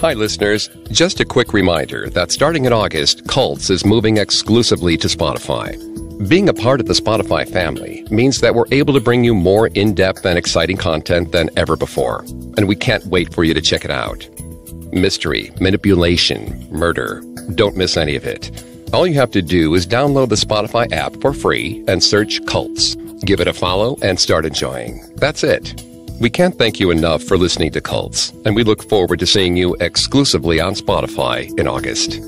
Hi, listeners. Just a quick reminder that starting in August, Cults is moving exclusively to Spotify. Being a part of the Spotify family means that we're able to bring you more in-depth and exciting content than ever before, and we can't wait for you to check it out. Mystery, manipulation, murder. Don't miss any of it. All you have to do is download the Spotify app for free and search Cults. Give it a follow and start enjoying. That's it. We can't thank you enough for listening to Cults, and we look forward to seeing you exclusively on Spotify in August.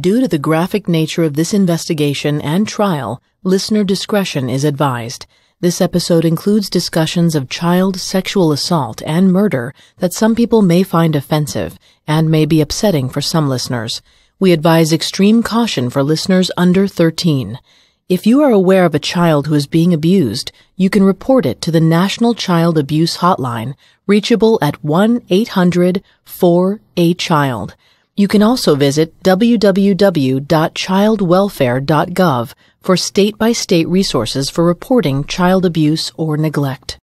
Due to the graphic nature of this investigation and trial, listener discretion is advised. This episode includes discussions of child sexual assault and murder that some people may find offensive and may be upsetting for some listeners. We advise extreme caution for listeners under 13. If you are aware of a child who is being abused, you can report it to the National Child Abuse Hotline, reachable at 1-800-4-A-CHILD. You can also visit www.childwelfare.gov for state-by-state resources for reporting child abuse or neglect.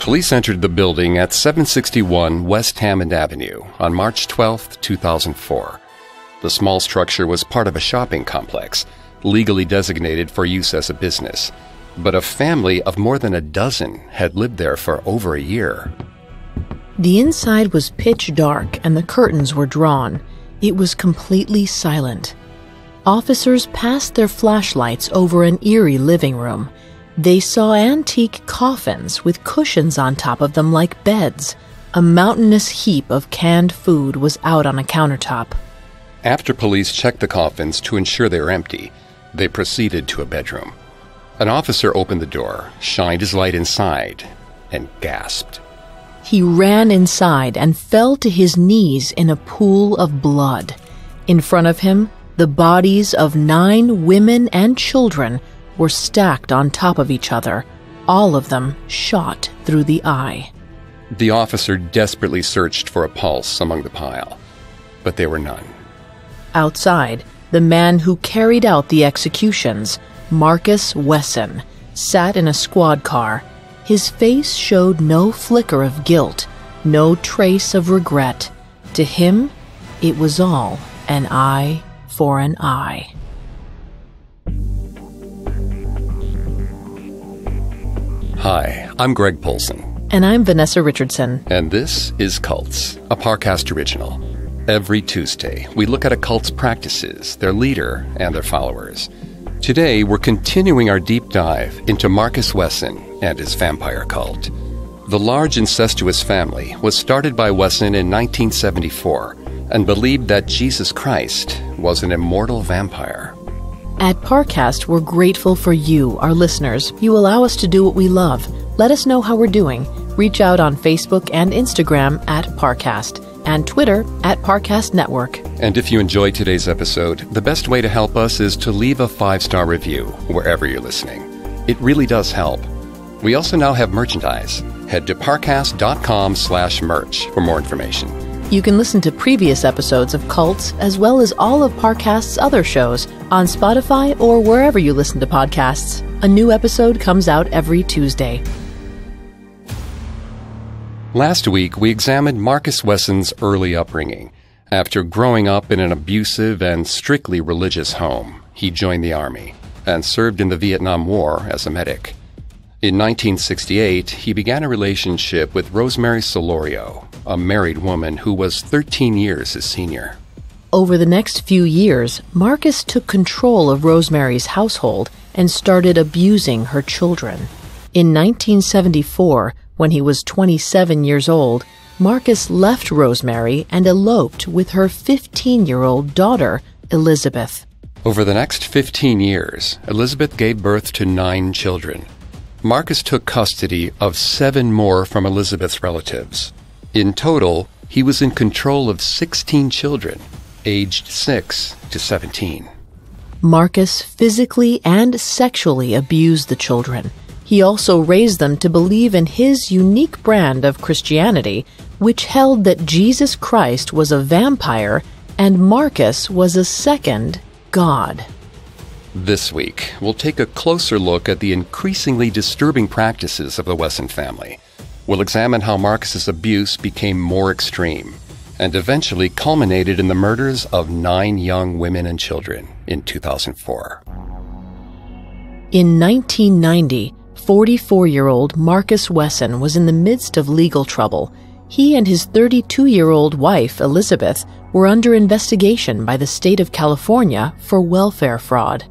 Police entered the building at 761 West Hammond Avenue on March 12, 2004. The small structure was part of a shopping complex, legally designated for use as a business, but a family of more than a dozen had lived there for over a year. The inside was pitch dark and the curtains were drawn. It was completely silent. Officers passed their flashlights over an eerie living room. They saw antique coffins with cushions on top of them like beds. A mountainous heap of canned food was out on a countertop. After police checked the coffins to ensure they were empty, they proceeded to a bedroom. An officer opened the door, shined his light inside, and gasped. He ran inside and fell to his knees in a pool of blood. In front of him, the bodies of 9 women and children were stacked on top of each other, all of them shot through the eye. The officer desperately searched for a pulse among the pile, but there were none. Outside, the man who carried out the executions, Marcus Wesson, sat in a squad car. His face showed no flicker of guilt, no trace of regret. To him, it was all an eye for an eye. Hi, I'm Greg Polson. And I'm Vanessa Richardson. And this is Cults, a Parcast original. Every Tuesday, we look at a cult's practices, their leader, and their followers. Today, we're continuing our deep dive into Marcus Wesson and his vampire cult. The large incestuous family was started by Wesson in 1974 and believed that Jesus Christ was an immortal vampire. At Parcast, we're grateful for you, our listeners. You allow us to do what we love. Let us know how we're doing. Reach out on Facebook and Instagram at Parcast and Twitter at Parcast Network. And if you enjoyed today's episode, the best way to help us is to leave a 5-star review wherever you're listening. It really does help. We also now have merchandise. Head to parcast.com/merch for more information. You can listen to previous episodes of Cults, as well as all of Parcast's other shows, on Spotify or wherever you listen to podcasts. A new episode comes out every Tuesday. Last week, we examined Marcus Wesson's early upbringing. After growing up in an abusive and strictly religious home, he joined the Army and served in the Vietnam War as a medic. In 1968, he began a relationship with Rosemary Solorio, a married woman who was 13 years his senior. Over the next few years, Marcus took control of Rosemary's household and started abusing her children. In 1974, when he was 27 years old, Marcus left Rosemary and eloped with her 15-year-old daughter, Elizabeth. Over the next 15 years, Elizabeth gave birth to 9 children. Marcus took custody of 7 more from Elizabeth's relatives. In total, he was in control of 16 children, aged 6 to 17. Marcus physically and sexually abused the children. He also raised them to believe in his unique brand of Christianity, which held that Jesus Christ was a vampire and Marcus was a second God. This week, we'll take a closer look at the increasingly disturbing practices of the Wesson family. We'll examine how Marcus's abuse became more extreme and eventually culminated in the murders of 9 young women and children in 2004. In 1990, 44-year-old Marcus Wesson was in the midst of legal trouble. He and his 32-year-old wife, Elizabeth, were under investigation by the state of California for welfare fraud.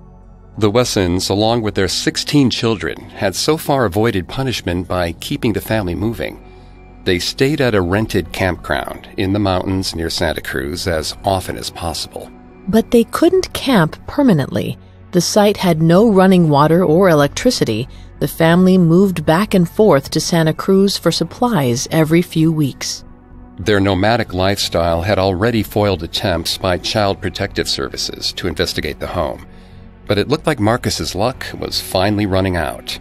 The Wessons, along with their 16 children, had so far avoided punishment by keeping the family moving. They stayed at a rented campground in the mountains near Santa Cruz as often as possible. But they couldn't camp permanently. The site had no running water or electricity. The family moved back and forth to Santa Cruz for supplies every few weeks. Their nomadic lifestyle had already foiled attempts by Child Protective Services to investigate the home. But it looked like Marcus's luck was finally running out.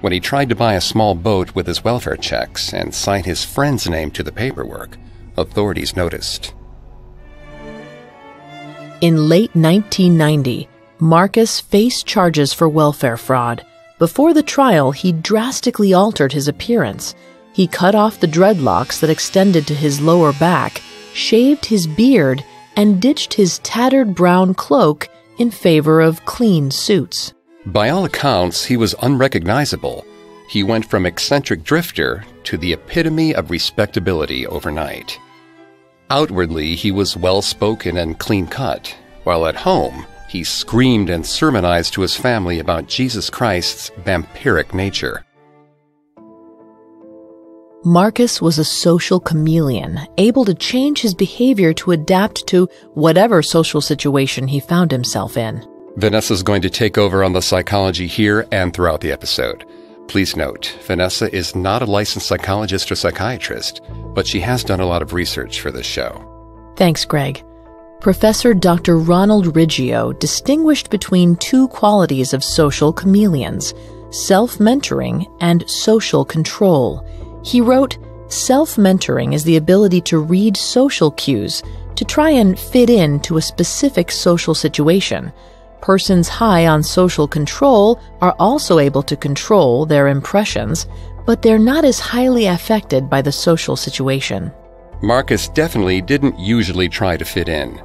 When he tried to buy a small boat with his welfare checks and sign his friend's name to the paperwork, authorities noticed. In late 1990, Marcus faced charges for welfare fraud. Before the trial, he drastically altered his appearance. He cut off the dreadlocks that extended to his lower back, shaved his beard, and ditched his tattered brown cloak in favor of clean suits. By all accounts, he was unrecognizable. He went from eccentric drifter to the epitome of respectability overnight. Outwardly, he was well-spoken and clean-cut, while at home, he screamed and sermonized to his family about Jesus Christ's vampiric nature. Marcus was a social chameleon, able to change his behavior to adapt to whatever social situation he found himself in. Vanessa's going to take over on the psychology here and throughout the episode. Please note, Vanessa is not a licensed psychologist or psychiatrist, but she has done a lot of research for this show. Thanks, Greg. Professor Dr. Ronald Riggio distinguished between two qualities of social chameleons, self-mentoring and social control. He wrote, "Self-mentoring is the ability to read social cues to try and fit in to a specific social situation. Persons high on social control are also able to control their impressions, but they're not as highly affected by the social situation." Marcus definitely didn't usually try to fit in.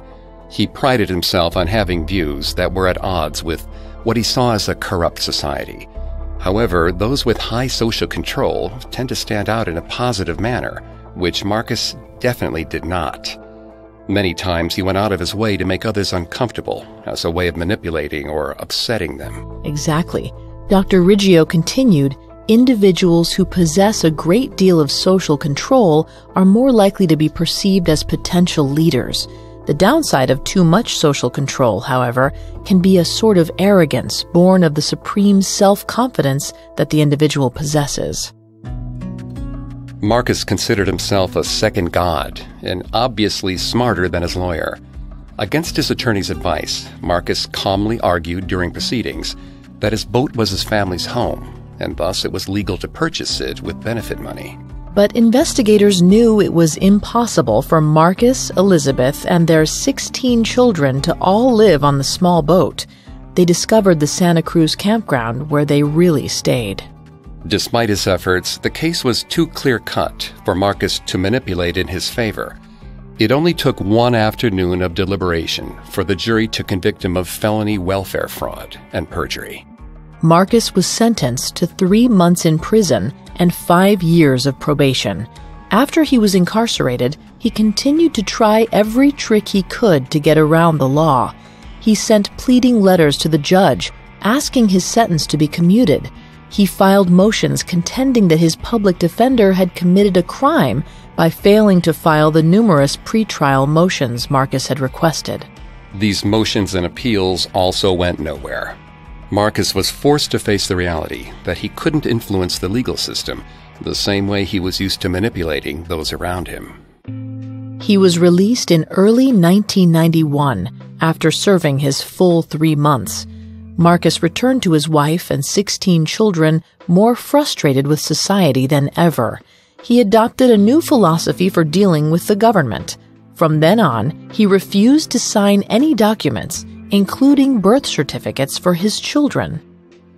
He prided himself on having views that were at odds with what he saw as a corrupt society. However, those with high social control tend to stand out in a positive manner, which Marcus definitely did not. Many times he went out of his way to make others uncomfortable as a way of manipulating or upsetting them. Exactly. Dr. Riggio continued, "Individuals who possess a great deal of social control are more likely to be perceived as potential leaders. The downside of too much social control, however, can be a sort of arrogance born of the supreme self-confidence that the individual possesses." Marcus considered himself a second god and obviously smarter than his lawyer. Against his attorney's advice, Marcus calmly argued during proceedings that his boat was his family's home, and thus it was legal to purchase it with benefit money. But investigators knew it was impossible for Marcus, Elizabeth, and their 16 children to all live on the small boat. They discovered the Santa Cruz campground where they really stayed. Despite his efforts, the case was too clear-cut for Marcus to manipulate in his favor. It only took one afternoon of deliberation for the jury to convict him of felony welfare fraud and perjury. Marcus was sentenced to 3 months in prison and 5 years of probation. After he was incarcerated, he continued to try every trick he could to get around the law. He sent pleading letters to the judge, asking his sentence to be commuted. He filed motions contending that his public defender had committed a crime by failing to file the numerous pretrial motions Marcus had requested. These motions and appeals also went nowhere. Marcus was forced to face the reality that he couldn't influence the legal system the same way he was used to manipulating those around him. He was released in early 1991 after serving his full 3 months. Marcus returned to his wife and 16 children more frustrated with society than ever. He adopted a new philosophy for dealing with the government. From then on, he refused to sign any documents, including birth certificates for his children.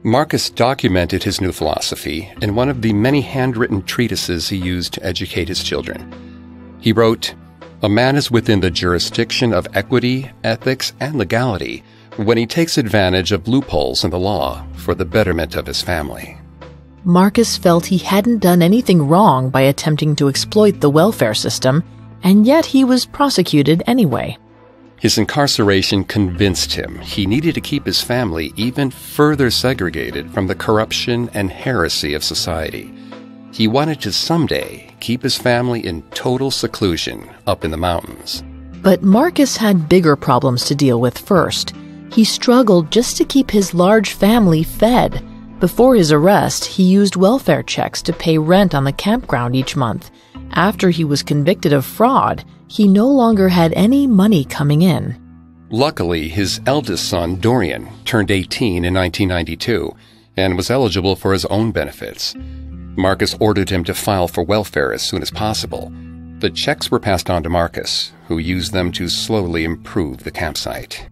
Marcus documented his new philosophy in one of the many handwritten treatises he used to educate his children. He wrote, "A man is within the jurisdiction of equity, ethics, and legality when he takes advantage of loopholes in the law for the betterment of his family." Marcus felt he hadn't done anything wrong by attempting to exploit the welfare system, and yet he was prosecuted anyway. His incarceration convinced him he needed to keep his family even further segregated from the corruption and heresy of society. He wanted to someday keep his family in total seclusion up in the mountains. But Marcus had bigger problems to deal with first. He struggled just to keep his large family fed. Before his arrest, he used welfare checks to pay rent on the campground each month. After he was convicted of fraud, he no longer had any money coming in. Luckily, his eldest son, Dorian, turned 18 in 1992 and was eligible for his own benefits. Marcus ordered him to file for welfare as soon as possible. The checks were passed on to Marcus, who used them to slowly improve the campsite.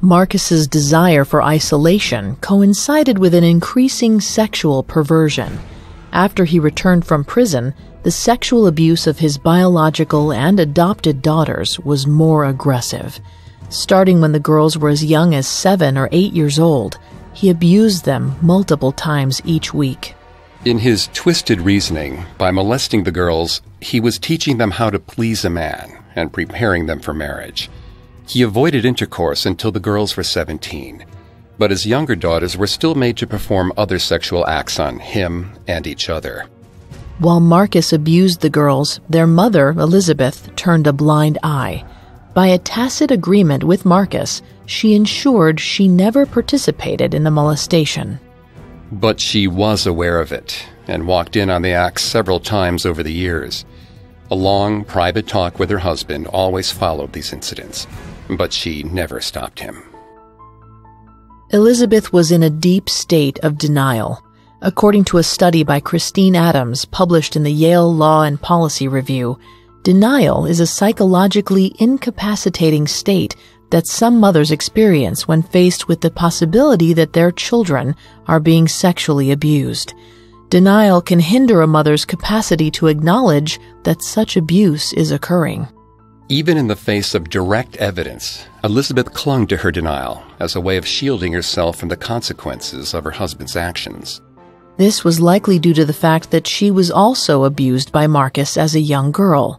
Marcus's desire for isolation coincided with an increasing sexual perversion. After he returned from prison, the sexual abuse of his biological and adopted daughters was more aggressive. Starting when the girls were as young as 7 or 8 years old, he abused them multiple times each week. In his twisted reasoning, by molesting the girls, he was teaching them how to please a man and preparing them for marriage. He avoided intercourse until the girls were 17, but his younger daughters were still made to perform other sexual acts on him and each other. While Marcus abused the girls, their mother, Elizabeth, turned a blind eye. By a tacit agreement with Marcus, she ensured she never participated in the molestation. But she was aware of it and walked in on the acts several times over the years. A long, private talk with her husband always followed these incidents, but she never stopped him. Elizabeth was in a deep state of denial. According to a study by Christine Adams published in the Yale Law and Policy Review, denial is a psychologically incapacitating state that some mothers experience when faced with the possibility that their children are being sexually abused. Denial can hinder a mother's capacity to acknowledge that such abuse is occurring. Even in the face of direct evidence, Elizabeth clung to her denial as a way of shielding herself from the consequences of her husband's actions. This was likely due to the fact that she was also abused by Marcus as a young girl.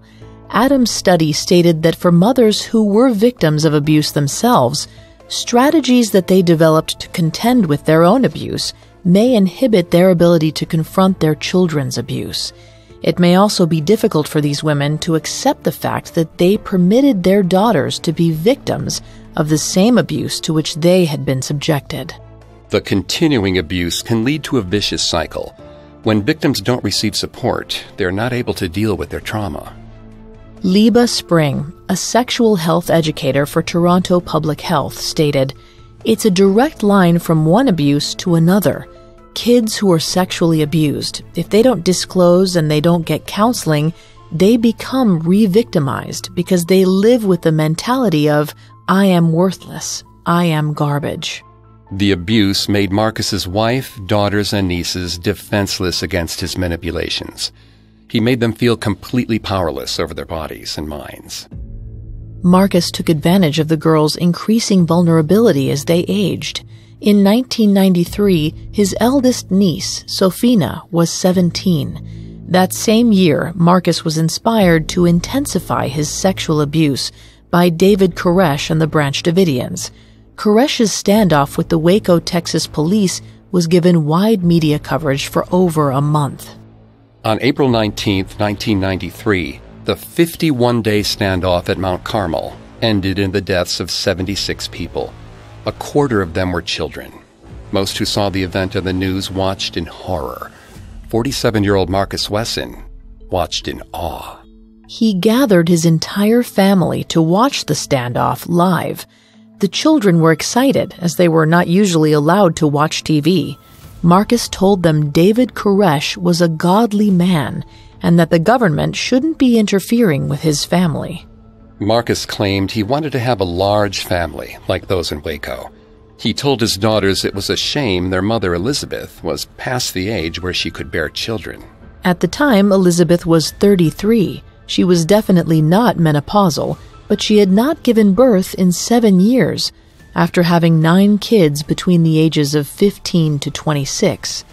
Adam's study stated that for mothers who were victims of abuse themselves, strategies that they developed to contend with their own abuse may inhibit their ability to confront their children's abuse. It may also be difficult for these women to accept the fact that they permitted their daughters to be victims of the same abuse to which they had been subjected. The continuing abuse can lead to a vicious cycle. When victims don't receive support, they're not able to deal with their trauma. Liba Spring, a sexual health educator for Toronto Public Health, stated, "It's a direct line from one abuse to another. Kids who are sexually abused, if they don't disclose and they don't get counseling, they become re-victimized because they live with the mentality of, I am worthless, I am garbage." The abuse made Marcus's wife, daughters, and nieces defenseless against his manipulations. He made them feel completely powerless over their bodies and minds. Marcus took advantage of the girls' increasing vulnerability as they aged. In 1993, his eldest niece, Sofina, was 17. That same year, Marcus was inspired to intensify his sexual abuse by David Koresh and the Branch Davidians. Koresh's standoff with the Waco, Texas police was given wide media coverage for over a month. On April 19, 1993, the 51-day standoff at Mount Carmel ended in the deaths of 76 people. A quarter of them were children. Most who saw the event on the news watched in horror. 47-year-old Marcus Wesson watched in awe. He gathered his entire family to watch the standoff live. The children were excited, as they were not usually allowed to watch TV. Marcus told them David Koresh was a godly man and that the government shouldn't be interfering with his family. Marcus claimed he wanted to have a large family like those in Waco. He told his daughters it was a shame their mother Elizabeth was past the age where she could bear children. At the time, Elizabeth was 33. She was definitely not menopausal, but she had not given birth in 7 years, after having 9 kids between the ages of 15 to 26.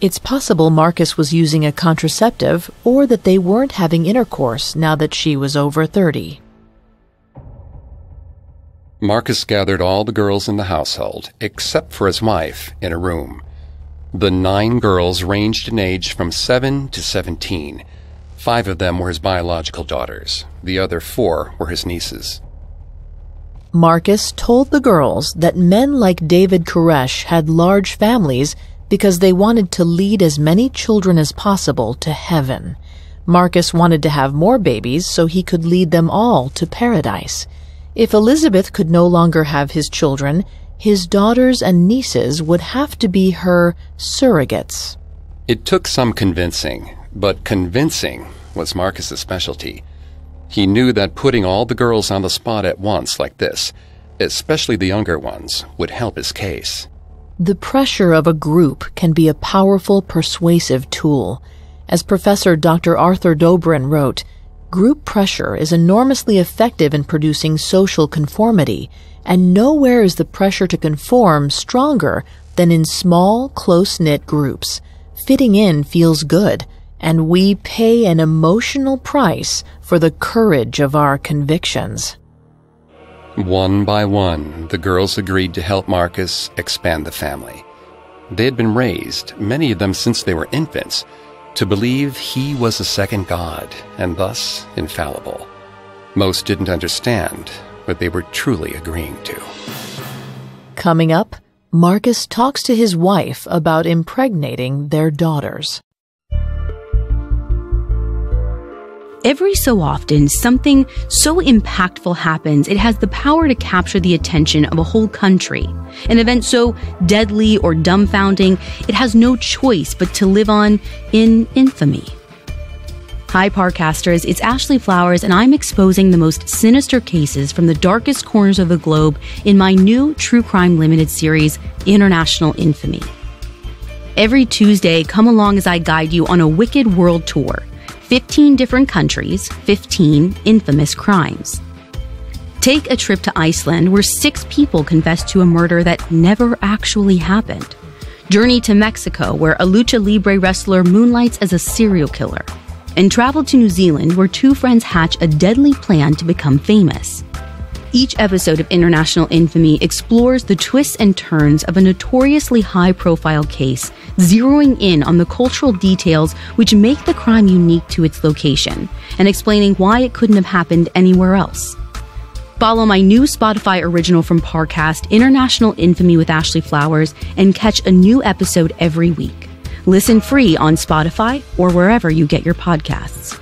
It's possible Marcus was using a contraceptive, or that they weren't having intercourse now that she was over 30. Marcus gathered all the girls in the household, except for his wife, in a room. The 9 girls ranged in age from 7 to 17. 5 of them were his biological daughters. The other 4 were his nieces. Marcus told the girls that men like David Koresh had large families because they wanted to lead as many children as possible to heaven. Marcus wanted to have more babies so he could lead them all to paradise. If Elizabeth could no longer have his children, his daughters and nieces would have to be her surrogates. It took some convincing, but convincing was Marcus's specialty. He knew that putting all the girls on the spot at once like this, especially the younger ones, would help his case. The pressure of a group can be a powerful persuasive tool. As Professor Dr. Arthur Dobrin wrote, "Group pressure is enormously effective in producing social conformity, and nowhere is the pressure to conform stronger than in small, close-knit groups. Fitting in feels good, and we pay an emotional price for the courage of our convictions." One by one, the girls agreed to help Marcus expand the family. They had been raised, many of them since they were infants, to believe he was a second god and thus infallible. Most didn't understand what they were truly agreeing to. Coming up, Marcus talks to his wife about impregnating their daughters. Every so often, something so impactful happens, it has the power to capture the attention of a whole country. An event so deadly or dumbfounding, it has no choice but to live on in infamy. Hi, Parcasters, it's Ashley Flowers, and I'm exposing the most sinister cases from the darkest corners of the globe in my new True Crime Limited series, International Infamy. Every Tuesday, come along as I guide you on a wicked world tour. 15 different countries, 15 infamous crimes. Take a trip to Iceland, where 6 people confessed to a murder that never actually happened. Journey to Mexico, where a lucha libre wrestler moonlights as a serial killer. And travel to New Zealand, where 2 friends hatch a deadly plan to become famous. Each episode of International Infamy explores the twists and turns of a notoriously high-profile case, zeroing in on the cultural details which make the crime unique to its location, and explaining why it couldn't have happened anywhere else. Follow my new Spotify original from Parcast, International Infamy with Ashley Flowers, and catch a new episode every week. Listen free on Spotify or wherever you get your podcasts.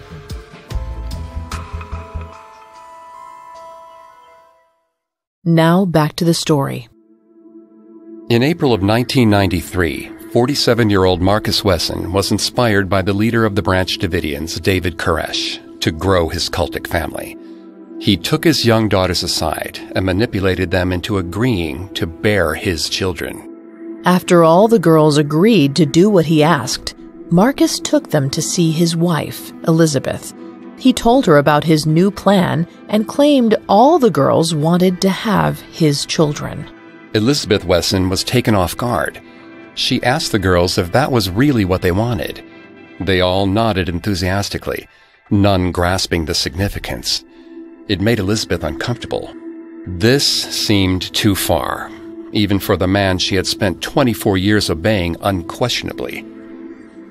Now back to the story. In April of 1993, 47-year-old Marcus Wesson was inspired by the leader of the Branch Davidians, David Koresh, to grow his cultic family. He took his young daughters aside and manipulated them into agreeing to bear his children. After all the girls agreed to do what he asked, Marcus took them to see his wife, Elizabeth. He told her about his new plan and claimed all the girls wanted to have his children. Elizabeth Wesson was taken off guard. She asked the girls if that was really what they wanted. They all nodded enthusiastically, none grasping the significance. It made Elizabeth uncomfortable. This seemed too far, even for the man she had spent 24 years obeying unquestionably.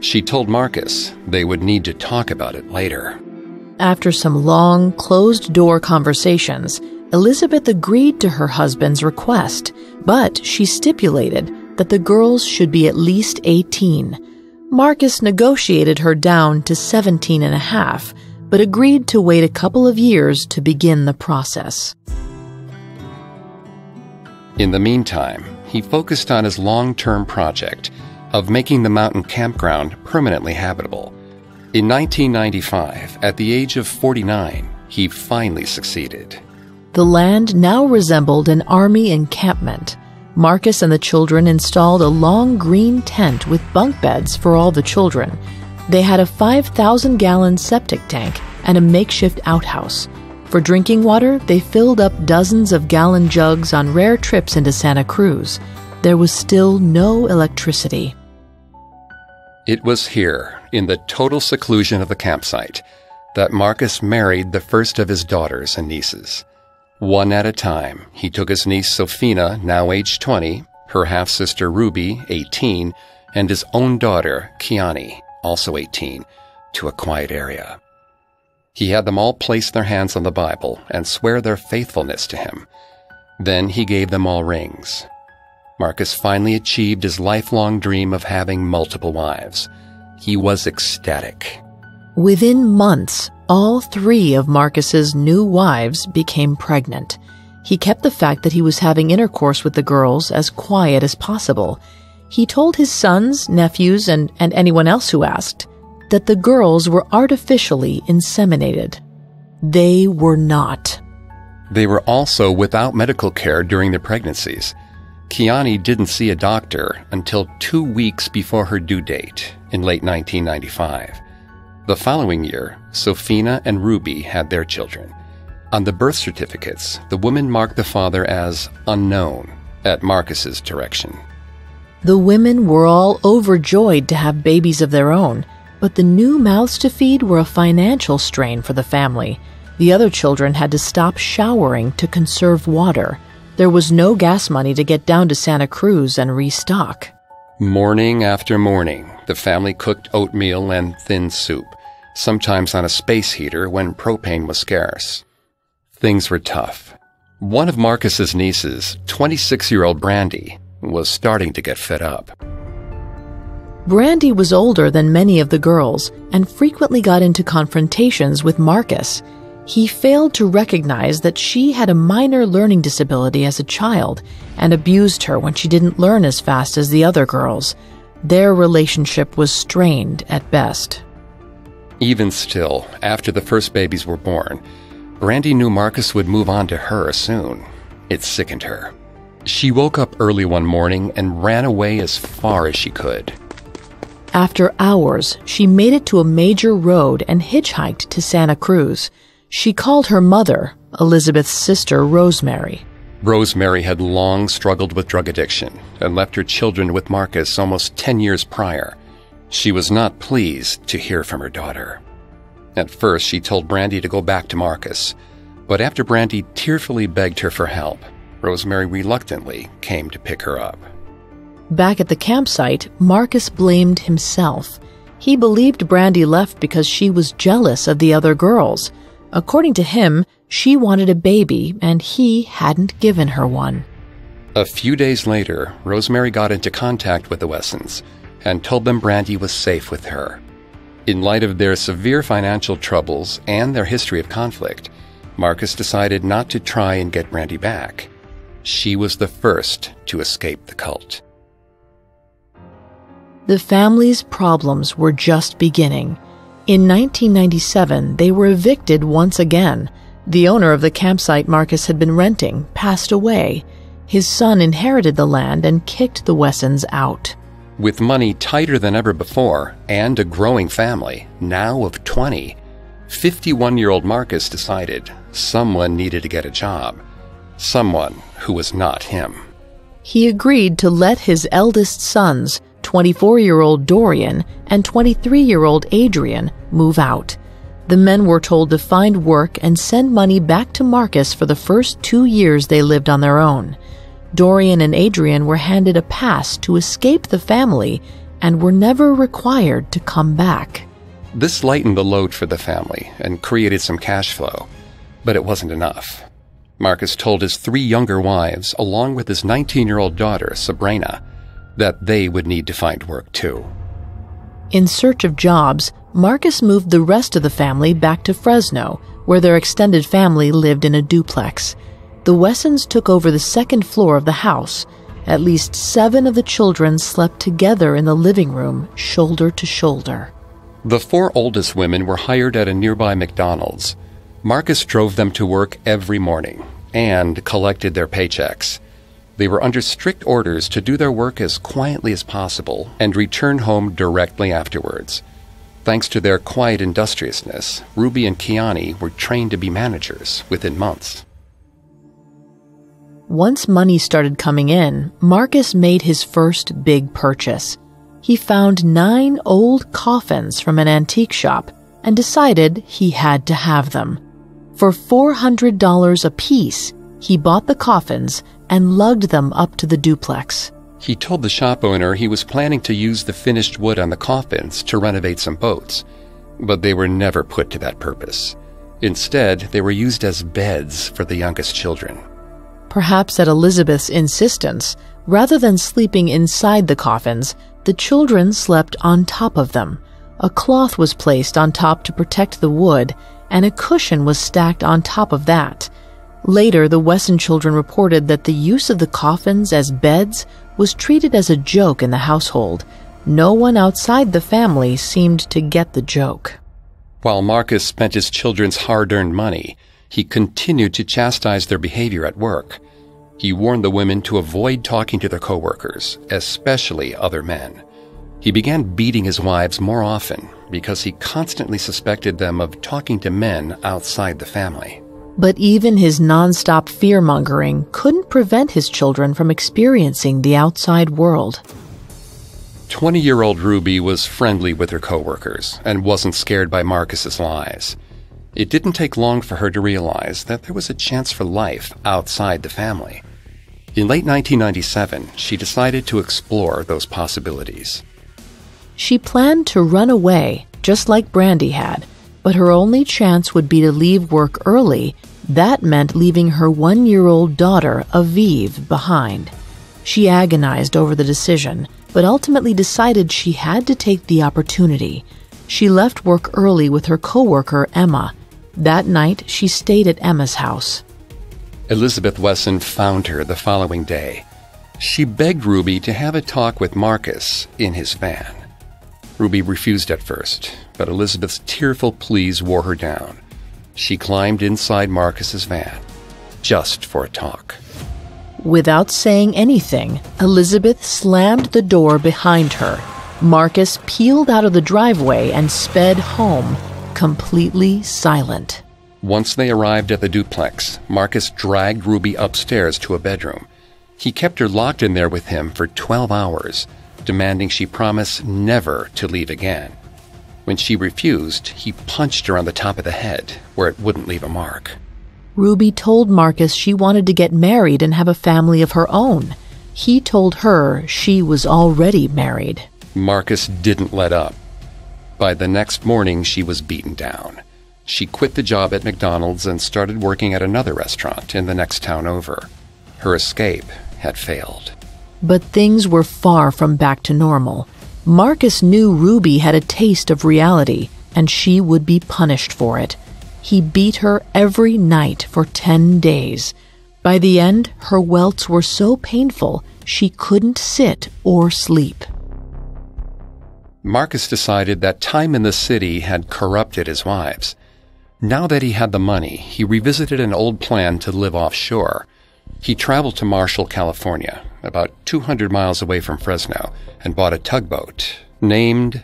She told Marcus they would need to talk about it later. After some long, closed-door conversations, Elizabeth agreed to her husband's request, but she stipulated that the girls should be at least 18. Marcus negotiated her down to 17.5, but agreed to wait a couple of years to begin the process. In the meantime, he focused on his long-term project of making the mountain campground permanently habitable. In 1995, at the age of 49, he finally succeeded. The land now resembled an army encampment. Marcus and the children installed a long green tent with bunk beds for all the children. They had a 5,000-gallon septic tank and a makeshift outhouse. For drinking water, they filled up dozens of gallon jugs on rare trips into Santa Cruz. There was still no electricity. It was here, in the total seclusion of the campsite, that Marcus married the first of his daughters and nieces. One at a time, he took his niece Sofina, now aged 20, her half-sister Ruby, 18, and his own daughter, Kiani, also 18, to a quiet area. He had them all place their hands on the Bible and swear their faithfulness to him. Then he gave them all rings. Marcus finally achieved his lifelong dream of having multiple wives. He was ecstatic. Within months, all three of Marcus's new wives became pregnant. He kept the fact that he was having intercourse with the girls as quiet as possible. He told his sons, nephews, and anyone else who asked that the girls were artificially inseminated. They were not. They were also without medical care during their pregnancies. Kiani didn't see a doctor until 2 weeks before her due date in late 1995. The following year, Sofina and Ruby had their children. On the birth certificates, the women marked the father as unknown at Marcus's direction. The women were all overjoyed to have babies of their own, but the new mouths to feed were a financial strain for the family. The other children had to stop showering to conserve water. There was no gas money to get down to Santa Cruz and restock. Morning after morning, the family cooked oatmeal and thin soup, sometimes on a space heater when propane was scarce. Things were tough. One of Marcus's nieces, 26-year-old Brandy, was starting to get fed up. Brandy was older than many of the girls and frequently got into confrontations with Marcus. He failed to recognize that she had a minor learning disability as a child and abused her when she didn't learn as fast as the other girls. Their relationship was strained at best. Even still, after the first babies were born, Brandy knew Marcus would move on to her soon. It sickened her. She woke up early one morning and ran away as far as she could. After hours, she made it to a major road and hitchhiked to Santa Cruz. She called her mother, Elizabeth's sister, Rosemary. Rosemary had long struggled with drug addiction and left her children with Marcus almost 10 years prior. She was not pleased to hear from her daughter. At first, she told Brandy to go back to Marcus, but after Brandy tearfully begged her for help, Rosemary reluctantly came to pick her up. Back at the campsite, Marcus blamed himself. He believed Brandy left because she was jealous of the other girls. According to him, she wanted a baby, and he hadn't given her one. A few days later, Rosemary got into contact with the Wessons and told them Brandy was safe with her. In light of their severe financial troubles and their history of conflict, Marcus decided not to try and get Brandy back. She was the first to escape the cult. The family's problems were just beginning. In 1997, they were evicted once again. The owner of the campsite Marcus had been renting passed away. His son inherited the land and kicked the Wessons out. With money tighter than ever before and a growing family, now of 20, 51-year-old Marcus decided someone needed to get a job. Someone who was not him. He agreed to let his eldest sons, 24-year-old Dorian and 23-year-old Adrian, move out. The men were told to find work and send money back to Marcus for the first 2 years they lived on their own. Dorian and Adrian were handed a pass to escape the family and were never required to come back. This lightened the load for the family and created some cash flow, but it wasn't enough. Marcus told his three younger wives, along with his 19-year-old daughter, Sabrina, that they would need to find work too. In search of jobs, Marcus moved the rest of the family back to Fresno, where their extended family lived in a duplex. The Wessons took over the second floor of the house. At least 7 of the children slept together in the living room, shoulder to shoulder. The 4 oldest women were hired at a nearby McDonald's. Marcus drove them to work every morning and collected their paychecks. They were under strict orders to do their work as quietly as possible and return home directly afterwards. Thanks to their quiet industriousness, Ruby and Kiani were trained to be managers within months. Once money started coming in, Marcus made his first big purchase. He found 9 old coffins from an antique shop and decided he had to have them. For $400 apiece, he bought the coffins and lugged them up to the duplex. He told the shop owner he was planning to use the finished wood on the coffins to renovate some boats, but they were never put to that purpose. Instead, they were used as beds for the youngest children. Perhaps at Elizabeth's insistence, rather than sleeping inside the coffins, the children slept on top of them. A cloth was placed on top to protect the wood, and a cushion was stacked on top of that. Later, the Wesson children reported that the use of the coffins as beds was treated as a joke in the household. No one outside the family seemed to get the joke. While Marcus spent his children's hard-earned money, he continued to chastise their behavior at work. He warned the women to avoid talking to their coworkers, especially other men. He began beating his wives more often because he constantly suspected them of talking to men outside the family. But even his nonstop fear-mongering couldn't prevent his children from experiencing the outside world. 20-year-old Ruby was friendly with her coworkers and wasn't scared by Marcus's lies. It didn't take long for her to realize that there was a chance for life outside the family. In late 1997, she decided to explore those possibilities. She planned to run away, just like Brandy had, but her only chance would be to leave work early. That meant leaving her 1-year-old daughter, Aviv, behind. She agonized over the decision, but ultimately decided she had to take the opportunity. She left work early with her coworker, Emma. That night, she stayed at Emma's house. Elizabeth Wesson found her the following day. She begged Ruby to have a talk with Marcus in his van. Ruby refused at first, but Elizabeth's tearful pleas wore her down. She climbed inside Marcus's van, just for a talk. Without saying anything, Elizabeth slammed the door behind her. Marcus peeled out of the driveway and sped home, completely silent. Once they arrived at the duplex, Marcus dragged Ruby upstairs to a bedroom. He kept her locked in there with him for 12 hours, demanding she promise never to leave again. When she refused, he punched her on the top of the head, where it wouldn't leave a mark. Ruby told Marcus she wanted to get married and have a family of her own. He told her she was already married. Marcus didn't let up. By the next morning, she was beaten down. She quit the job at McDonald's and started working at another restaurant in the next town over. Her escape had failed. But things were far from back to normal. Marcus knew Ruby had a taste of reality, and she would be punished for it. He beat her every night for 10 days. By the end, her welts were so painful, she couldn't sit or sleep. Marcus decided that time in the city had corrupted his wives. Now that he had the money, he revisited an old plan to live offshore. He traveled to Marshall, California, about 200 miles away from Fresno, and bought a tugboat named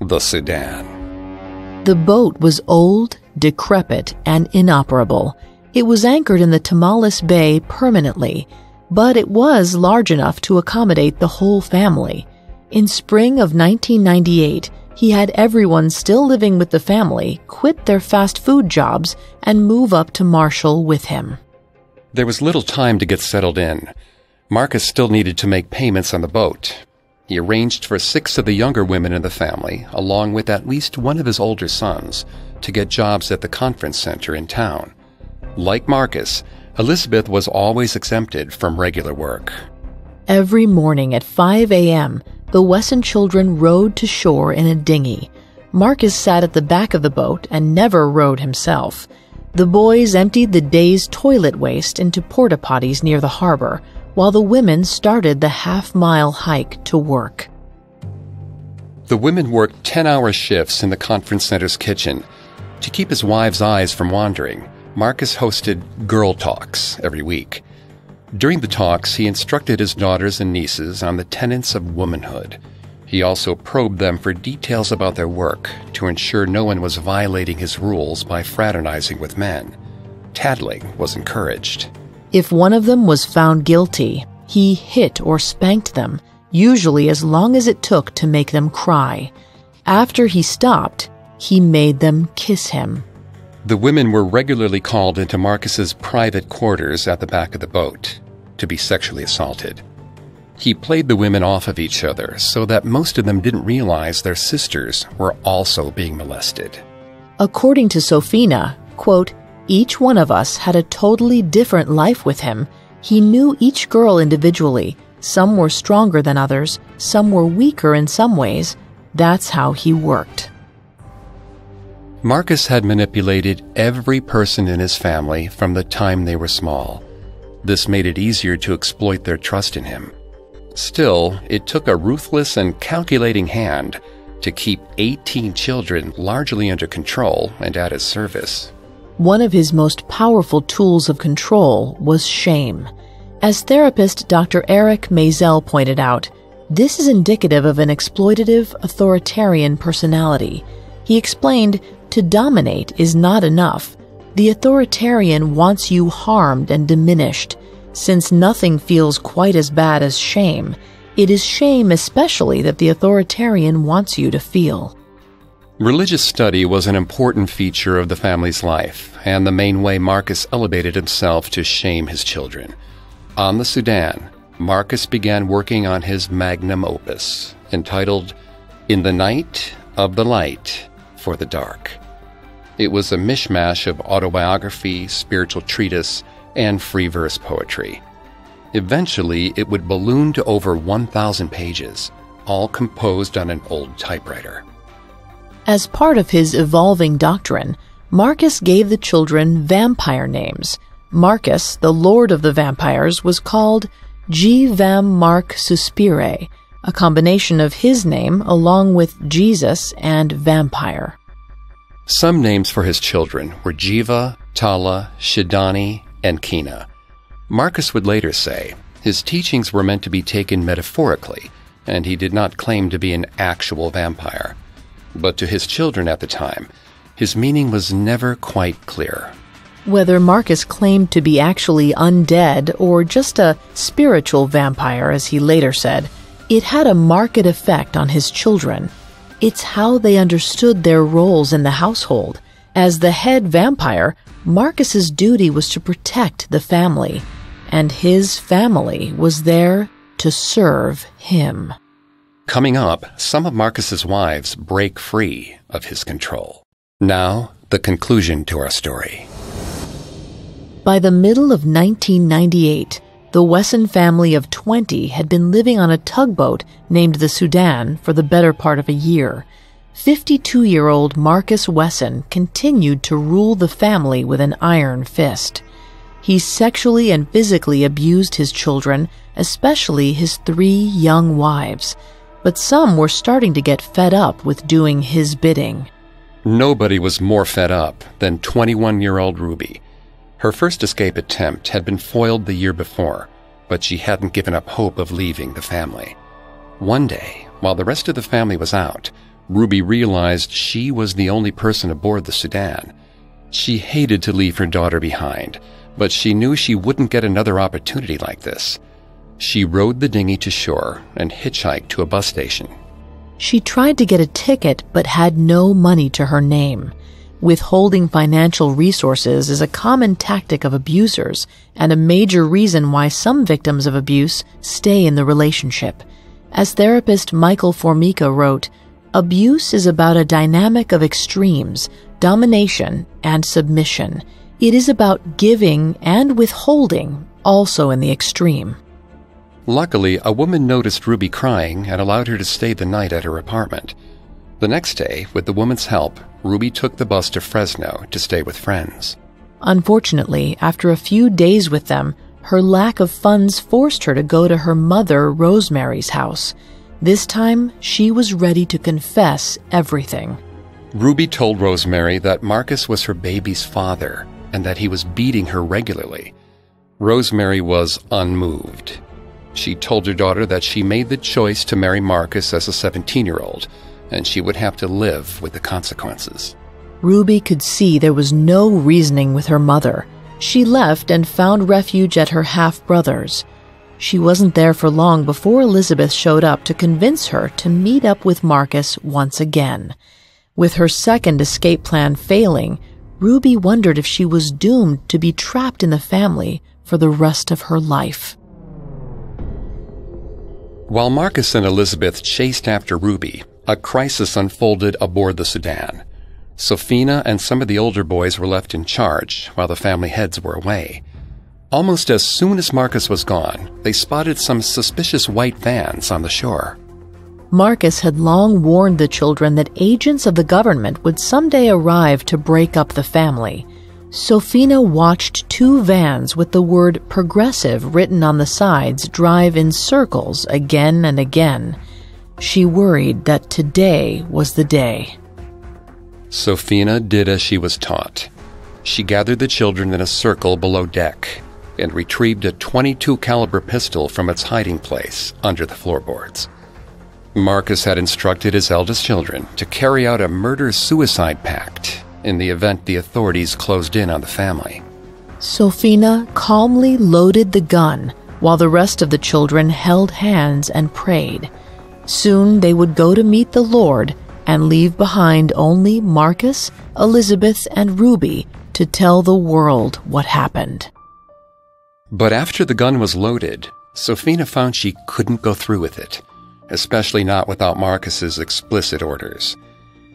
the Sudan. The boat was old, decrepit, and inoperable. It was anchored in the Tomales Bay permanently, but it was large enough to accommodate the whole family. In spring of 1998, he had everyone still living with the family quit their fast food jobs and move up to Marshall with him. There was little time to get settled in. Marcus still needed to make payments on the boat. He arranged for 6 of the younger women in the family, along with at least one of his older sons, to get jobs at the conference center in town. Like Marcus, Elizabeth was always exempted from regular work. Every morning at 5 a.m., the Wesson children rowed to shore in a dinghy. Marcus sat at the back of the boat and never rowed himself. The boys emptied the day's toilet waste into porta potties near the harbor, while the women started the half-mile hike to work. The women worked 10-hour shifts in the conference center's kitchen. To keep his wives' eyes from wandering, Marcus hosted girl talks every week. During the talks, he instructed his daughters and nieces on the tenets of womanhood. He also probed them for details about their work to ensure no one was violating his rules by fraternizing with men. Tattling was encouraged. If one of them was found guilty, he hit or spanked them, usually as long as it took to make them cry. After he stopped, he made them kiss him. The women were regularly called into Marcus's private quarters at the back of the boat to be sexually assaulted. He played the women off of each other so that most of them didn't realize their sisters were also being molested. According to Sofina, quote, "Each one of us had a totally different life with him. He knew each girl individually. Some were stronger than others, some were weaker in some ways. That's how he worked." Marcus had manipulated every person in his family from the time they were small. This made it easier to exploit their trust in him. Still, it took a ruthless and calculating hand to keep 18 children largely under control and at his service. One of his most powerful tools of control was shame. As therapist Dr. Eric Maisel pointed out, this is indicative of an exploitative, authoritarian personality. He explained, "To dominate is not enough. The authoritarian wants you harmed and diminished. Since nothing feels quite as bad as shame, it is shame especially that the authoritarian wants you to feel." Religious study was an important feature of the family's life, and the main way Marcus elevated himself to shame his children. On the Sudan, Marcus began working on his magnum opus, entitled In the Night of the Light for the Dark. It was a mishmash of autobiography, spiritual treatise, and free verse poetry. Eventually, it would balloon to over 1,000 pages, all composed on an old typewriter. As part of his evolving doctrine, Marcus gave the children vampire names. Marcus, the Lord of the Vampires, was called G. Vam Mark Suspire, a combination of his name along with Jesus and vampire. Some names for his children were Jiva, Tala, Shidani, and Kina. Marcus would later say his teachings were meant to be taken metaphorically, and he did not claim to be an actual vampire. But to his children at the time, his meaning was never quite clear. Whether Marcus claimed to be actually undead or just a spiritual vampire, as he later said, it had a marked effect on his children. It's how they understood their roles in the household. As the head vampire, Marcus's duty was to protect the family, and his family was there to serve him. Coming up, some of Marcus's wives break free of his control. Now, the conclusion to our story. By the middle of 1998, the Wesson family of 20 had been living on a tugboat named the Sudan for the better part of a year. 52-year-old Marcus Wesson continued to rule the family with an iron fist. He sexually and physically abused his children, especially his 3 young wives. But some were starting to get fed up with doing his bidding. Nobody was more fed up than 21-year-old Ruby. Her first escape attempt had been foiled the year before, but she hadn't given up hope of leaving the family. One day, while the rest of the family was out, Ruby realized she was the only person aboard the Sudan. She hated to leave her daughter behind, but she knew she wouldn't get another opportunity like this. She rowed the dinghy to shore and hitchhiked to a bus station. She tried to get a ticket but had no money to her name. Withholding financial resources is a common tactic of abusers and a major reason why some victims of abuse stay in the relationship. As therapist Michael Formica wrote, "Abuse is about a dynamic of extremes, domination and submission. It is about giving and withholding, also in the extreme." Luckily, a woman noticed Ruby crying and allowed her to stay the night at her apartment. The next day, with the woman's help, Ruby took the bus to Fresno to stay with friends. Unfortunately, after a few days with them, her lack of funds forced her to go to her mother, Rosemary's house. This time, she was ready to confess everything. Ruby told Rosemary that Marcus was her baby's father and that he was beating her regularly. Rosemary was unmoved. She told her daughter that she made the choice to marry Marcus as a 17-year-old, and she would have to live with the consequences. Ruby could see there was no reasoning with her mother. She left and found refuge at her half-brother's. She wasn't there for long before Elizabeth showed up to convince her to meet up with Marcus once again. With her second escape plan failing, Ruby wondered if she was doomed to be trapped in the family for the rest of her life. While Marcus and Elizabeth chased after Ruby, a crisis unfolded aboard the Sudan. Sofina and some of the older boys were left in charge while the family heads were away. Almost as soon as Marcus was gone, they spotted some suspicious white vans on the shore. Marcus had long warned the children that agents of the government would someday arrive to break up the family. Sofina watched two vans with the word "progressive" written on the sides drive in circles again and again. She worried that today was the day. Sofina did as she was taught. She gathered the children in a circle below deck and retrieved a .22 caliber pistol from its hiding place under the floorboards. Marcus had instructed his eldest children to carry out a murder-suicide pact in the event the authorities closed in on the family. Sofina calmly loaded the gun while the rest of the children held hands and prayed. Soon they would go to meet the Lord and leave behind only Marcus, Elizabeth, and Ruby to tell the world what happened. But after the gun was loaded, Sofina found she couldn't go through with it, especially not without Marcus's explicit orders.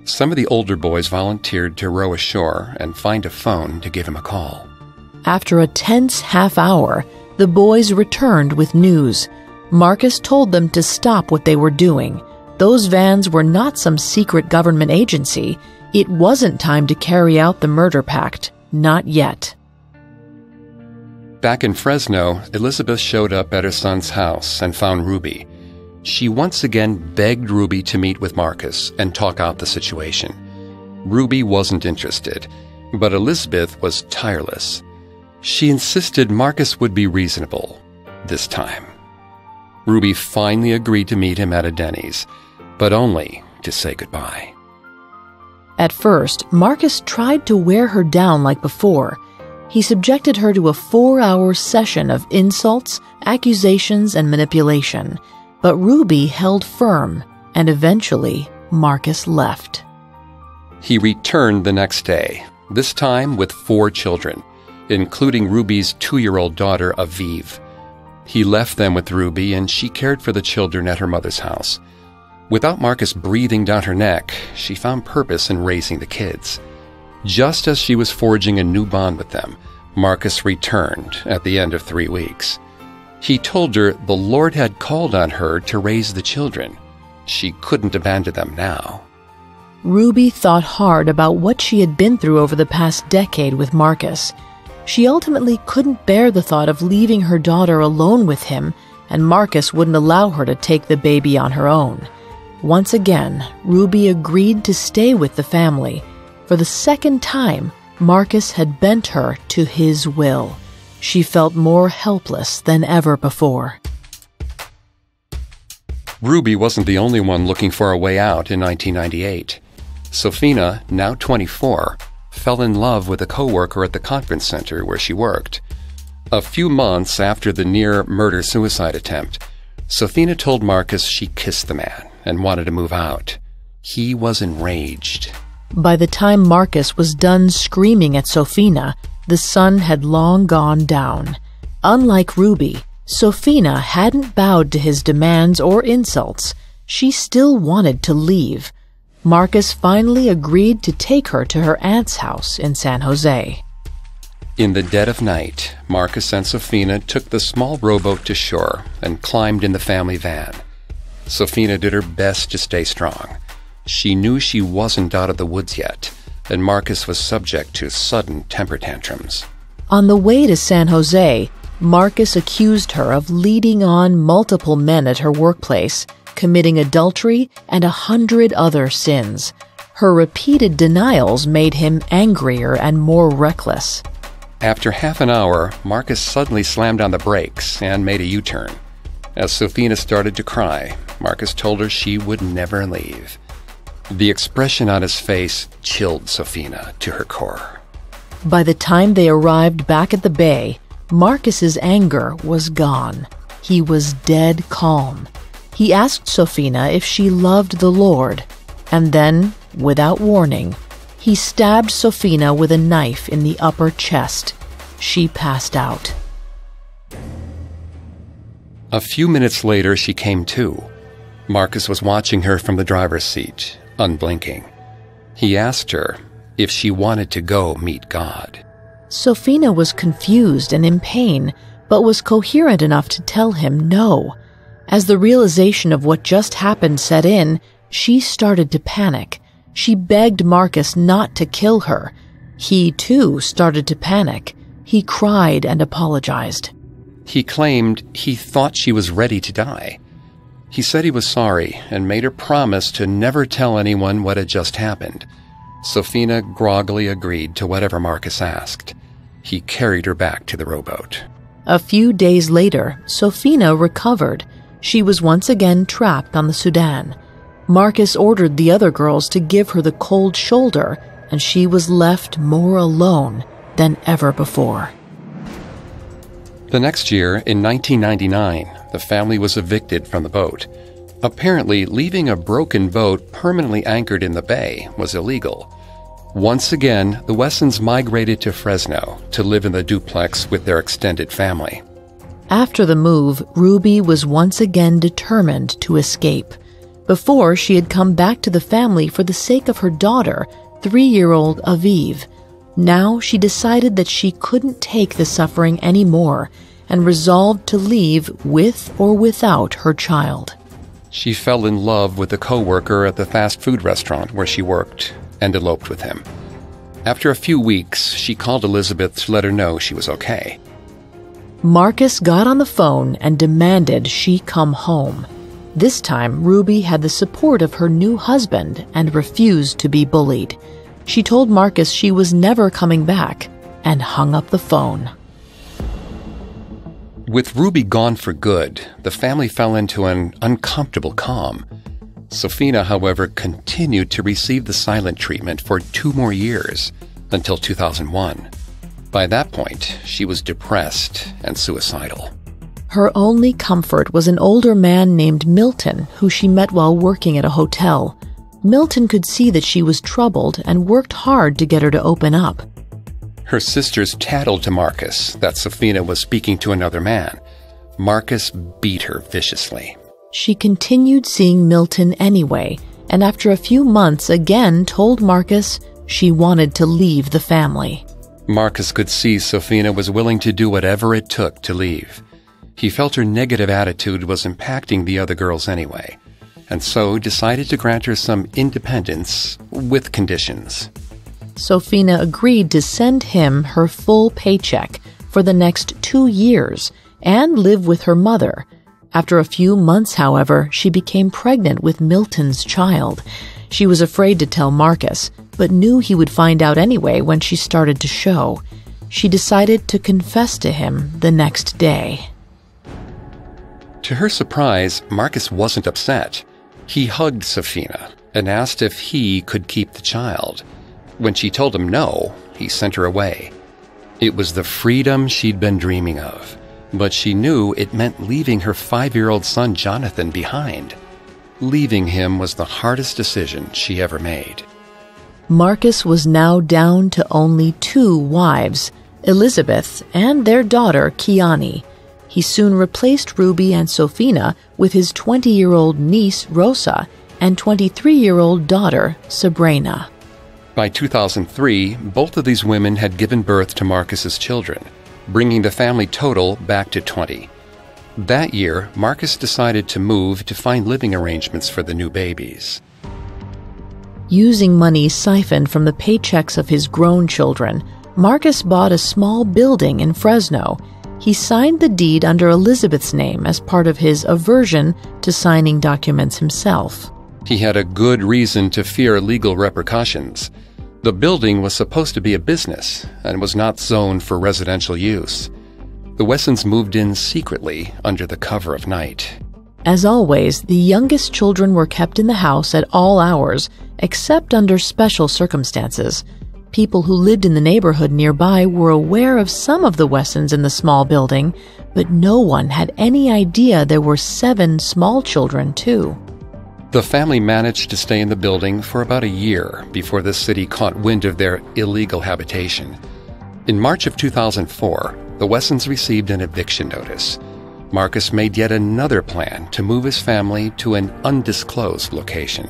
Some of the older boys volunteered to row ashore and find a phone to give him a call. After a tense half hour, the boys returned with news. Marcus told them to stop what they were doing. Those vans were not some secret government agency. It wasn't time to carry out the murder pact. Not yet. Back in Fresno, Elizabeth showed up at her son's house and found Ruby. She once again begged Ruby to meet with Marcus and talk out the situation. Ruby wasn't interested, but Elizabeth was tireless. She insisted Marcus would be reasonable this time. Ruby finally agreed to meet him at a Denny's, but only to say goodbye. At first, Marcus tried to wear her down like before. He subjected her to a 4-hour session of insults, accusations, and manipulation. But Ruby held firm, and eventually Marcus left. He returned the next day, this time with 4 children, including Ruby's 2-year-old daughter, Aviv. He left them with Ruby, and she cared for the children at her mother's house. Without Marcus breathing down her neck, she found purpose in raising the kids. Just as she was forging a new bond with them, Marcus returned at the end of 3 weeks. He told her the Lord had called on her to raise the children. She couldn't abandon them now. Ruby thought hard about what she had been through over the past decade with Marcus. She ultimately couldn't bear the thought of leaving her daughter alone with him, and Marcus wouldn't allow her to take the baby on her own. Once again, Ruby agreed to stay with the family. For the second time, Marcus had bent her to his will. She felt more helpless than ever before. Ruby wasn't the only one looking for a way out in 1998. Sofina, now 24, fell in love with a coworker at the conference center where she worked. A few months after the near murder-suicide attempt, Sofina told Marcus she kissed the man and wanted to move out. He was enraged. By the time Marcus was done screaming at Sofina, the sun had long gone down. Unlike Ruby, Sofina hadn't bowed to his demands or insults. She still wanted to leave. Marcus finally agreed to take her to her aunt's house in San Jose. In the dead of night, Marcus and Sofina took the small rowboat to shore and climbed in the family van. Sofina did her best to stay strong. She knew she wasn't out of the woods yet, and Marcus was subject to sudden temper tantrums. On the way to San Jose, Marcus accused her of leading on multiple men at her workplace, committing adultery and 100 other sins. Her repeated denials made him angrier and more reckless. After half an hour, Marcus suddenly slammed on the brakes and made a U-turn. As Sofina started to cry, Marcus told her she would never leave. The expression on his face chilled Sofina to her core. By the time they arrived back at the bay, Marcus's anger was gone. He was dead calm. He asked Sofina if she loved the Lord, and then, without warning, he stabbed Sofina with a knife in the upper chest. She passed out. A few minutes later, she came to. Marcus was watching her from the driver's seat, unblinking. He asked her if she wanted to go meet God. Sofina was confused and in pain, but was coherent enough to tell him no. As the realization of what just happened set in, she started to panic. She begged Marcus not to kill her. He, too, started to panic. He cried and apologized. He claimed he thought she was ready to die. He said he was sorry and made her promise to never tell anyone what had just happened. Sofina groggily agreed to whatever Marcus asked. He carried her back to the rowboat. A few days later, Sofina recovered. She was once again trapped on the Sudan. Marcus ordered the other girls to give her the cold shoulder, and she was left more alone than ever before. The next year, in 1999, the family was evicted from the boat. Apparently, leaving a broken boat permanently anchored in the bay was illegal. Once again, the Wessons migrated to Fresno to live in the duplex with their extended family. After the move, Ruby was once again determined to escape. Before, she had come back to the family for the sake of her daughter, 3-year-old Aviv. Now she decided that she couldn't take the suffering anymore and resolved to leave with or without her child. She fell in love with a co-worker at the fast food restaurant where she worked and eloped with him. After a few weeks, she called Elizabeth to let her know she was okay. Marcus got on the phone and demanded she come home. This time, Ruby had the support of her new husband and refused to be bullied. She told Marcus she was never coming back and hung up the phone. With Ruby gone for good, the family fell into an uncomfortable calm. Sofina, however, continued to receive the silent treatment for 2 more years, until 2001. By that point, she was depressed and suicidal. Her only comfort was an older man named Milton, who she met while working at a hotel. Milton could see that she was troubled and worked hard to get her to open up. Her sisters tattled to Marcus that Sofina was speaking to another man. Marcus beat her viciously. She continued seeing Milton anyway, and after a few months again told Marcus she wanted to leave the family. Marcus could see Sofina was willing to do whatever it took to leave. He felt her negative attitude was impacting the other girls anyway, and so decided to grant her some independence with conditions. Sofina agreed to send him her full paycheck for the next 2 years and live with her mother. After a few months, however, she became pregnant with Milton's child. She was afraid to tell Marcus, but knew he would find out anyway when she started to show. She decided to confess to him the next day. To her surprise, Marcus wasn't upset. He hugged Sofina and asked if he could keep the child. When she told him no, he sent her away. It was the freedom she'd been dreaming of, but she knew it meant leaving her 5-year-old son Jonathan behind. Leaving him was the hardest decision she ever made. Marcus was now down to only 2 wives, Elizabeth and their daughter Kiani. He soon replaced Ruby and Sofina with his 20-year-old niece, Rosa, and 23-year-old daughter, Sabrina. By 2003, both of these women had given birth to Marcus's children, bringing the family total back to 20. That year, Marcus decided to move to find living arrangements for the new babies. Using money siphoned from the paychecks of his grown children, Marcus bought a small building in Fresno. He signed the deed under Elizabeth's name as part of his aversion to signing documents himself. He had a good reason to fear legal repercussions. The building was supposed to be a business and was not zoned for residential use. The Wessons moved in secretly under the cover of night. As always, the youngest children were kept in the house at all hours, except under special circumstances. People who lived in the neighborhood nearby were aware of some of the Wessons in the small building, but no one had any idea there were 7 small children, too. The family managed to stay in the building for about a year before the city caught wind of their illegal habitation. In March of 2004, the Wessons received an eviction notice. Marcus made yet another plan to move his family to an undisclosed location.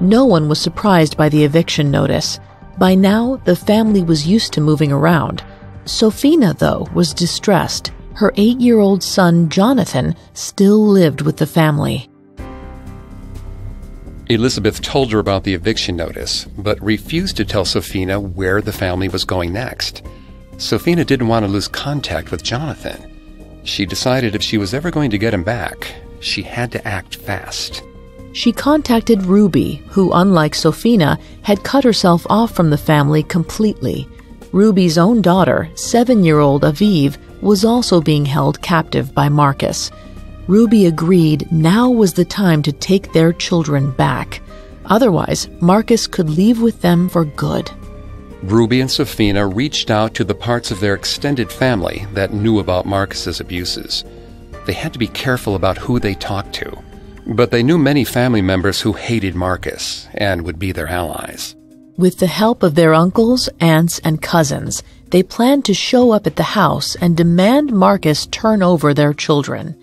No one was surprised by the eviction notice. By now, the family was used to moving around. Sofina, though, was distressed. Her 8-year-old son, Jonathan, still lived with the family. Elizabeth told her about the eviction notice, but refused to tell Sofina where the family was going next. Sofina didn't want to lose contact with Jonathan. She decided if she was ever going to get him back, she had to act fast. She contacted Ruby, who, unlike Sofina, had cut herself off from the family completely. Ruby's own daughter, 7-year-old Aviv, was also being held captive by Marcus. Ruby agreed now was the time to take their children back. Otherwise, Marcus could leave with them for good. Ruby and Sofina reached out to the parts of their extended family that knew about Marcus's abuses. They had to be careful about who they talked to, but they knew many family members who hated Marcus and would be their allies. With the help of their uncles, aunts, and cousins, they planned to show up at the house and demand Marcus turn over their children.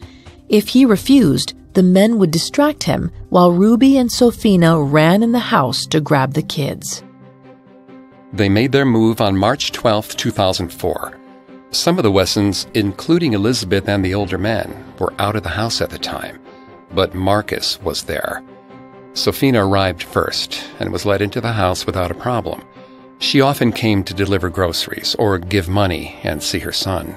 If he refused, the men would distract him while Ruby and Sofina ran in the house to grab the kids. They made their move on March 12, 2004. Some of the Wessons, including Elizabeth and the older men, were out of the house at the time, but Marcus was there. Sofina arrived first and was let into the house without a problem. She often came to deliver groceries or give money and see her son.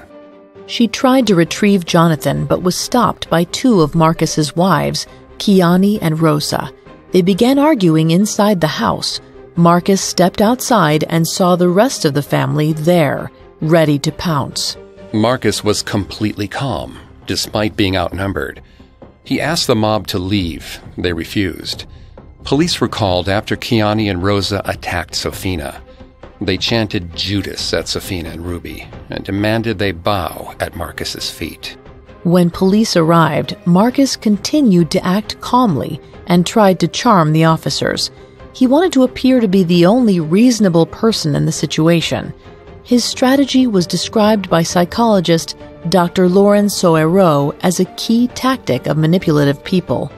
She tried to retrieve Jonathan, but was stopped by 2 of Marcus's wives, Kiani and Rosa. They began arguing inside the house. Marcus stepped outside and saw the rest of the family there, ready to pounce. Marcus was completely calm, despite being outnumbered. He asked the mob to leave. They refused. Police were called after Kiani and Rosa attacked Sofina. They chanted Judas at Sofina and Ruby and demanded they bow at Marcus's feet. When police arrived, Marcus continued to act calmly and tried to charm the officers. He wanted to appear to be the only reasonable person in the situation. His strategy was described by psychologist Dr. Lauren Soero as a key tactic of manipulative people.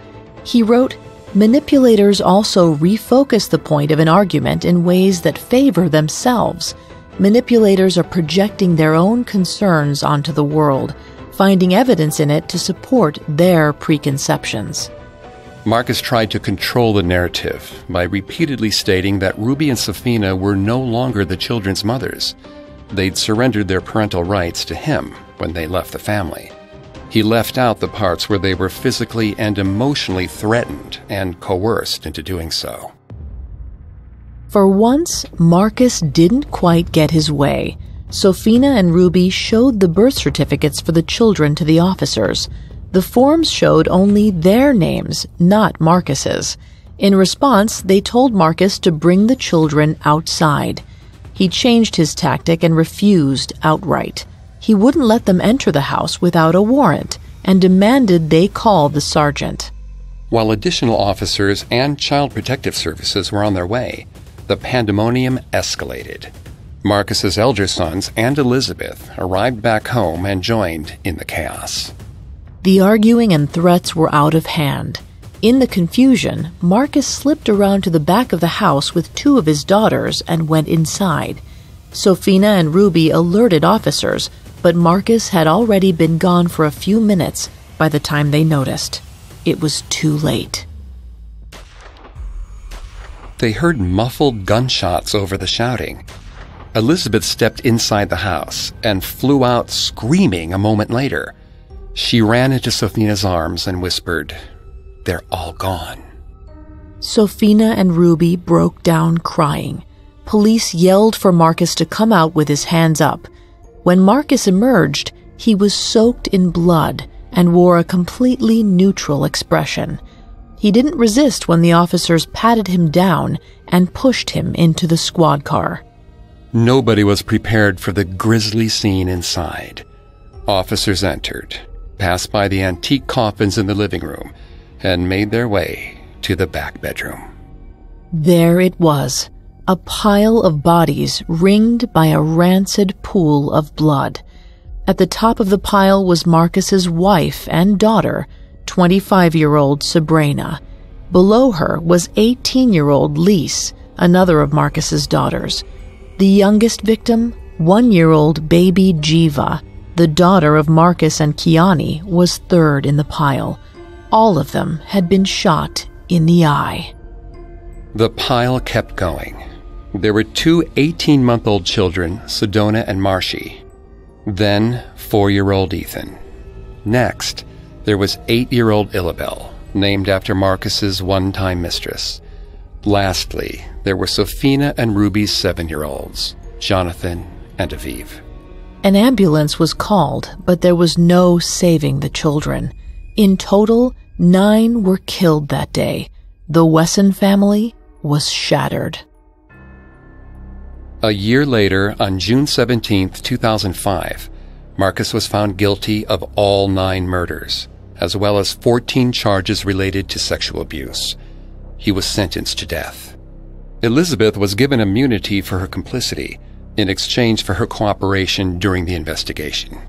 He wrote, "Manipulators also refocus the point of an argument in ways that favor themselves. Manipulators are projecting their own concerns onto the world, finding evidence in it to support their preconceptions." Marcus tried to control the narrative by repeatedly stating that Ruby and Sofina were no longer the children's mothers. They'd surrendered their parental rights to him when they left the family. He left out the parts where they were physically and emotionally threatened and coerced into doing so. For once, Marcus didn't quite get his way. Sofina and Ruby showed the birth certificates for the children to the officers. The forms showed only their names, not Marcus's. In response, they told Marcus to bring the children outside. He changed his tactic and refused outright. He wouldn't let them enter the house without a warrant and demanded they call the sergeant. While additional officers and Child Protective Services were on their way, the pandemonium escalated. Marcus's elder sons and Elizabeth arrived back home and joined in the chaos. The arguing and threats were out of hand. In the confusion, Marcus slipped around to the back of the house with 2 of his daughters and went inside. Sofina and Ruby alerted officers, but Marcus had already been gone for a few minutes by the time they noticed. It was too late. They heard muffled gunshots over the shouting. Elizabeth stepped inside the house and flew out screaming a moment later. She ran into Sofina's arms and whispered, "They're all gone." Sofina and Ruby broke down crying. police yelled for Marcus to come out with his hands up. When Marcus emerged, he was soaked in blood and wore a completely neutral expression. He didn't resist when the officers patted him down and pushed him into the squad car. Nobody was prepared for the grisly scene inside. Officers entered, passed by the antique coffins in the living room, and made their way to the back bedroom. There it was, a pile of bodies ringed by a rancid pool of blood. At the top of the pile was Marcus's wife and daughter, 25-year-old Sabrina. Below her was 18-year-old Lise, another of Marcus's daughters. The youngest victim, 1-year-old baby Jiva, the daughter of Marcus and Kiani, was third in the pile. All of them had been shot in the eye. The pile kept going. There were two 18-month-old children, Sedona and Marshi. Then, 4-year-old Ethan. Next, there was 8-year-old Illabel, named after Marcus's one-time mistress. Lastly, there were Sofina and Ruby's 7-year-olds, Jonathan and Aviv. An ambulance was called, but there was no saving the children. In total, 9 were killed that day. The Wesson family was shattered. A year later, on June 17, 2005, Marcus was found guilty of all 9 murders, as well as 14 charges related to sexual abuse. He was sentenced to death. Elizabeth was given immunity for her complicity in exchange for her cooperation during the investigation.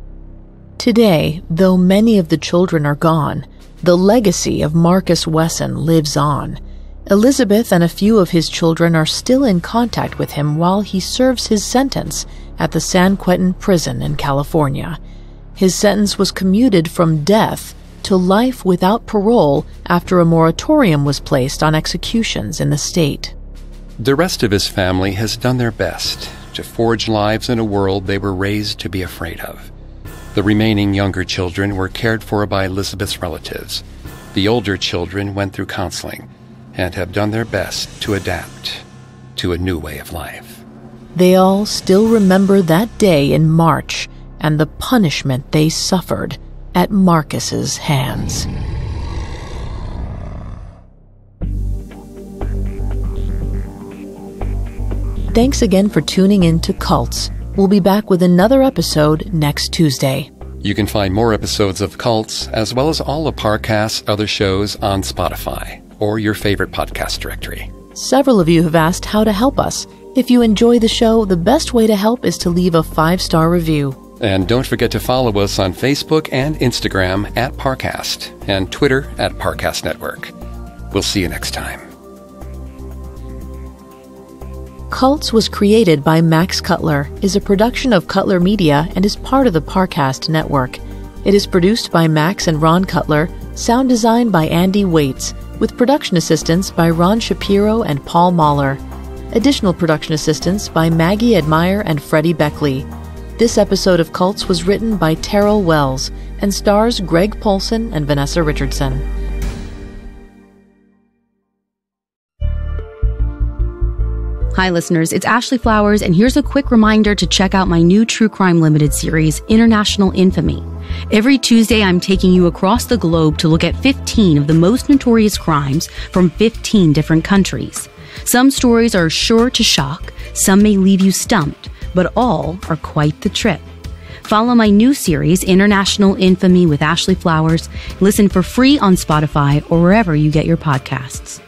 Today, though many of the children are gone, the legacy of Marcus Wesson lives on. Elizabeth and a few of his children are still in contact with him while he serves his sentence at the San Quentin prison in California. His sentence was commuted from death to life without parole after a moratorium was placed on executions in the state. The rest of his family has done their best to forge lives in a world they were raised to be afraid of. The remaining younger children were cared for by Elizabeth's relatives. The older children went through counseling and have done their best to adapt to a new way of life. They all still remember that day in March and the punishment they suffered at Marcus's hands. Thanks again for tuning in to Cults. We'll be back with another episode next Tuesday. You can find more episodes of Cults, as well as all of Parcast's other shows, on Spotify or your favorite podcast directory. Several of you have asked how to help us. If you enjoy the show, the best way to help is to leave a 5-star review. And don't forget to follow us on Facebook and Instagram at Parcast and Twitter at Parcast Network. We'll see you next time. Cults was created by Max Cutler, is a production of Cutler Media, and is part of the Parcast Network. It is produced by Max and Ron Cutler, sound design by Andy Waits, with production assistance by Ron Shapiro and Paul Mahler. Additional production assistance by Maggie Admire and Freddie Beckley. This episode of Cults was written by Terrell Wells and stars Greg Polson and Vanessa Richardson. Hi, listeners. It's Ashley Flowers, and here's a quick reminder to check out my new True Crime Limited series, International Infamy. Every Tuesday, I'm taking you across the globe to look at 15 of the most notorious crimes from 15 different countries. Some stories are sure to shock, some may leave you stumped, but all are quite the trip. Follow my new series, International Infamy with Ashley Flowers. Listen for free on Spotify or wherever you get your podcasts.